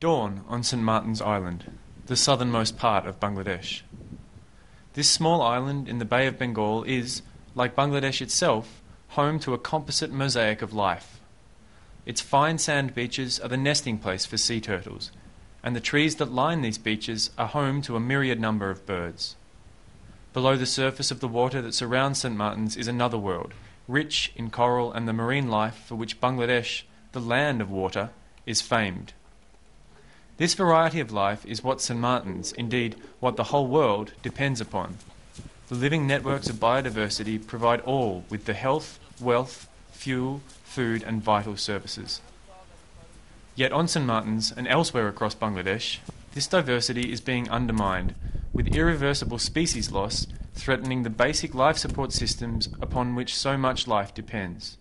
Dawn on St. Martin's Island, the southernmost part of Bangladesh. This small island in the Bay of Bengal is, like Bangladesh itself, home to a composite mosaic of life. Its fine sand beaches are the nesting place for sea turtles, and the trees that line these beaches are home to a myriad number of birds. Below the surface of the water that surrounds St. Martin's is another world, rich in coral and the marine life for which Bangladesh, the land of water, is famed. This variety of life is what St. Martin's, indeed what the whole world, depends upon. The living networks of biodiversity provide all with the health, wealth, fuel, food and vital services. Yet on St. Martin's and elsewhere across Bangladesh, this diversity is being undermined, with irreversible species loss threatening the basic life support systems upon which so much life depends.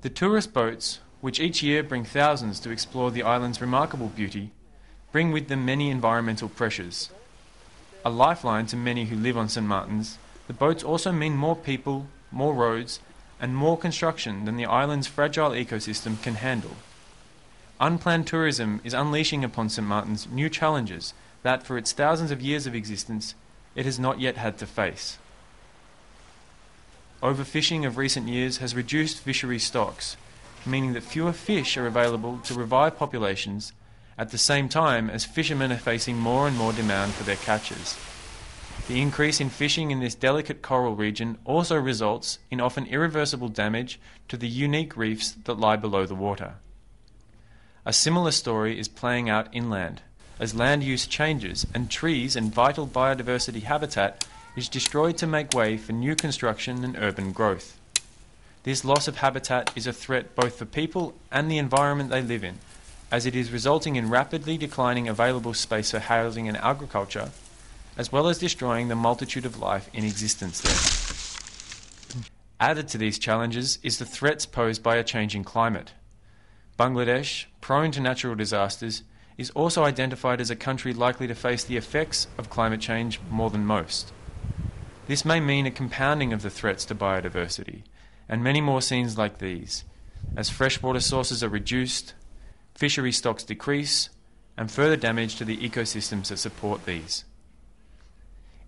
The tourist boats, which each year bring thousands to explore the island's remarkable beauty, bring with them many environmental pressures. A lifeline to many who live on St. Martin's, the boats also mean more people, more roads, and more construction than the island's fragile ecosystem can handle. Unplanned tourism is unleashing upon St. Martin's new challenges that, for its thousands of years of existence, it has not yet had to face. Overfishing of recent years has reduced fishery stocks, meaning that fewer fish are available to revive populations at the same time as fishermen are facing more and more demand for their catches. The increase in fishing in this delicate coral region also results in often irreversible damage to the unique reefs that lie below the water. A similar story is playing out inland, as land use changes and trees and vital biodiversity habitat is destroyed to make way for new construction and urban growth. This loss of habitat is a threat both for people and the environment they live in, as it is resulting in rapidly declining available space for housing and agriculture, as well as destroying the multitude of life in existence there. Added to these challenges is the threats posed by a changing climate. Bangladesh, prone to natural disasters, is also identified as a country likely to face the effects of climate change more than most. This may mean a compounding of the threats to biodiversity, and many more scenes like these, as freshwater sources are reduced, fishery stocks decrease, and further damage to the ecosystems that support these.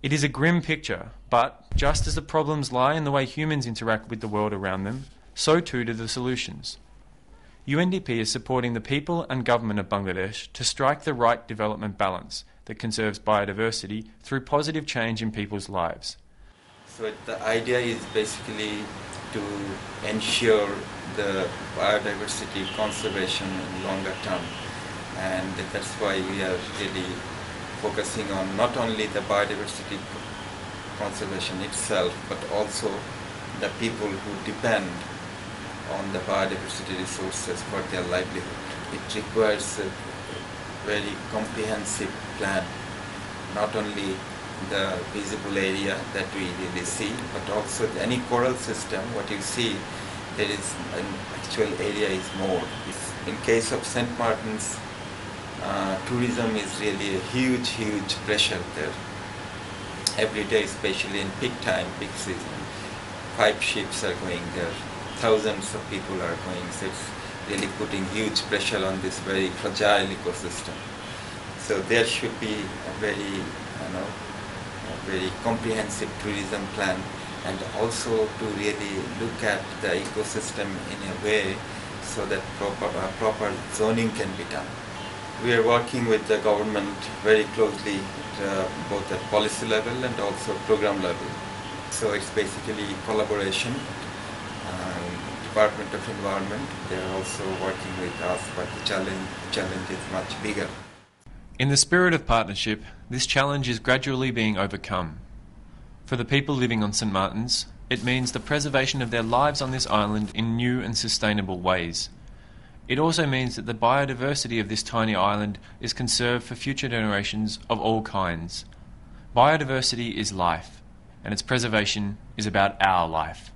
It is a grim picture, but just as the problems lie in the way humans interact with the world around them, so too do the solutions. UNDP is supporting the people and government of Bangladesh to strike the right development balance that conserves biodiversity through positive change in people's lives. So the idea is basically to ensure the biodiversity conservation in longer term, and that's why we are really focusing on not only the biodiversity conservation itself but also the people who depend on the biodiversity resources for their livelihood. It requires a very comprehensive plan, not only the visible area that we really see but also any coral system. What you see there is an actual area is more. In case of St. Martin's, tourism is really a huge pressure there. Every day, especially in peak time, peak season, 5 ships are going there, thousands of people are going, so it's really putting huge pressure on this very fragile ecosystem. So there should be a very comprehensive tourism plan, and also to really look at the ecosystem in a way so that proper zoning can be done. We are working with the government very closely, both at policy level and also program level. So it's basically collaboration. Department of Environment, they are also working with us, but the challenge is much bigger. In the spirit of partnership, this challenge is gradually being overcome. For the people living on St. Martin's, it means the preservation of their lives on this island in new and sustainable ways. It also means that the biodiversity of this tiny island is conserved for future generations of all kinds. Biodiversity is life, and its preservation is about our life.